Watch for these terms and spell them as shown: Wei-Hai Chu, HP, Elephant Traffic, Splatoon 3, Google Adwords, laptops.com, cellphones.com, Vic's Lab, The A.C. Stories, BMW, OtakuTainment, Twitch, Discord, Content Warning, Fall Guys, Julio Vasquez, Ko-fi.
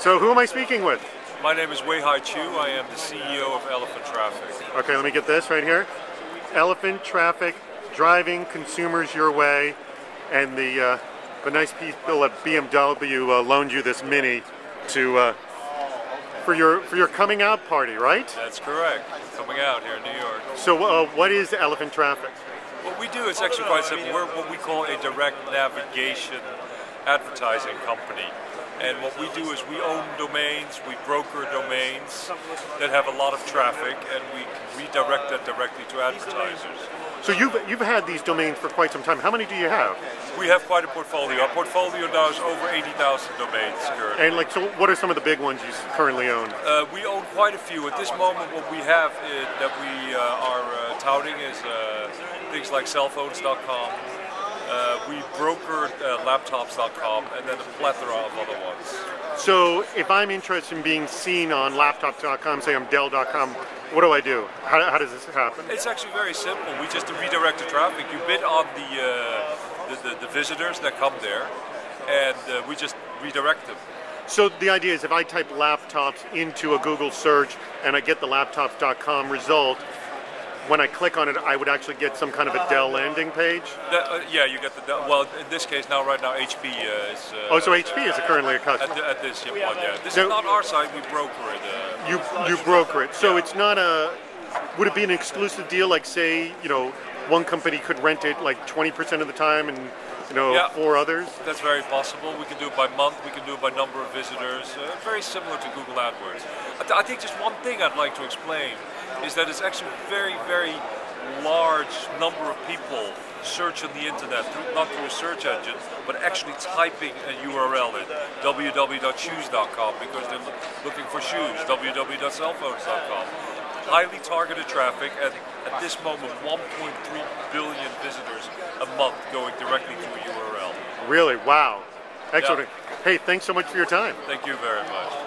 So who am I speaking with? My name is Wei-Hai Chu. I am the CEO of Elephant Traffic. Okay, let me get this right here. Elephant Traffic, driving consumers your way, and the nice people at BMW loaned you this Mini to for your coming out party, right? That's correct. Coming out here in New York. So what is Elephant Traffic? What we do is actually quite simple. We're what we call a direct navigation advertising company. And what we do is we own domains, we broker domains that have a lot of traffic, and we redirect that directly to advertisers. So you've had these domains for quite some time. How many do you have? We have quite a portfolio. Our portfolio now is over 80,000 domains currently. And like, so what are some of the big ones you currently own? We own quite a few. At this moment, what we have is, that we are touting is things like cellphones.com. We brokered laptops.com, and then a plethora of other ones. So if I'm interested in being seen on laptops.com, say I'm Dell.com, what do I do? How does this happen? It's actually very simple. We just redirect the traffic. You bid on the visitors that come there, and we just redirect them. So the idea is if I type laptops into a Google search and I get the laptops.com result, when I click on it, I would actually get some kind of a Dell landing page? Yeah, you get the Dell. Well, in this case, now right now, HP is... so HP is currently a customer? At this point, yeah. This is not our site, we broker it. You broker it. So yeah. It's not a... Would it be an exclusive deal, like say, you know, one company could rent it like 20% of the time and, you know, yeah, 4 others? That's very possible. We can do it by month, we can do it by number of visitors. Very similar to Google AdWords. I think just one thing I'd like to explain is that it's actually a very, very large number of people search on the internet, not through a search engine, but actually typing a URL in, www.shoes.com, because they're looking for shoes, www.cellphones.com. Highly targeted traffic, and at this moment, 1.3 billion visitors a month going directly to a URL. Really? Wow. Excellent. Yeah. Hey, thanks so much for your time. Thank you very much.